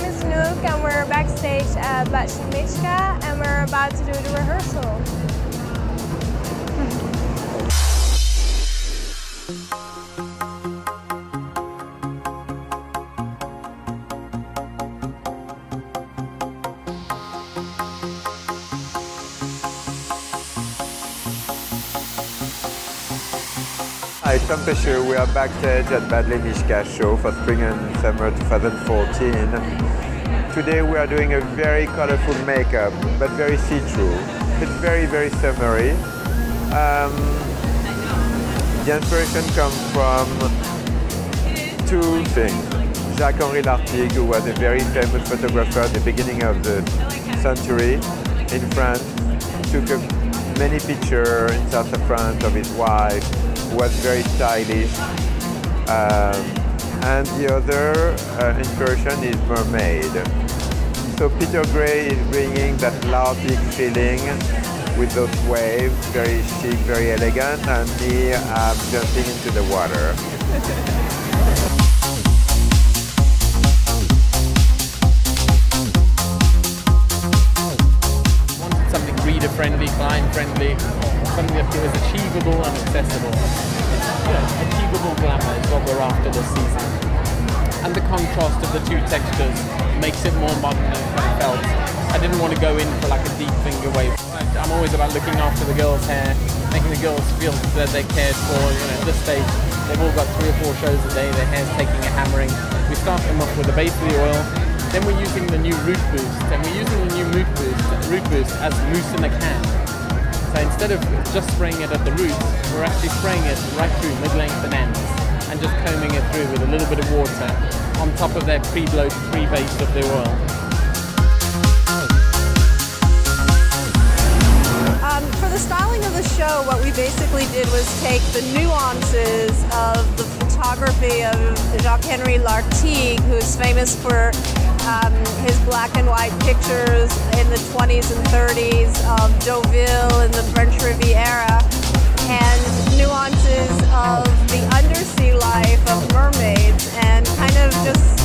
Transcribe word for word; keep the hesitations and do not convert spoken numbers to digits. name is Nook and we're backstage at Badgley Mischka and we're about to do the rehearsal. Hi, Tom Peshu. We are backstage at Badgley Mischka show for Spring and Summer twenty fourteen. Today we are doing a very colorful makeup, but very see-through. It's very, very summery. Um, the inspiration comes from two things. Jacques Henri Lartigue, who was a very famous photographer at the beginning of the century in France, took a, many pictures in south of France of his wife, who was very stylish. Um, and the other uh, inspiration is mermaid. So Peter Gray is bringing that Lartigue feeling with those waves, very chic, very elegant, and me uh, jumping into the water. Friendly, client-friendly, something that feels achievable and accessible. You know, achievable glamour is what we're after this season. And the contrast of the two textures makes it more modern and felt. I didn't want to go in for like a deep finger wave. I'm always about looking after the girls' hair, making the girls feel that they're cared for. You know, at this stage, they've all got three or four shows a day, their hair's taking a hammering. We start them off with a base of the oil, then we're using the new root boost, and we're using the new root boost, root boost as loose in a can. So instead of just spraying it at the roots, we're actually spraying it right through mid-length and ends, and just combing it through with a little bit of water on top of their pre-bloat, pre-base of the oil. Um, for the styling of the show, what we basically did was take the nuances of the photography of Jacques Henri Lartigue, who's famous for Um, his black and white pictures in the twenties and thirties of Deauville and the French Riviera, and nuances of the undersea life of mermaids, and kind of just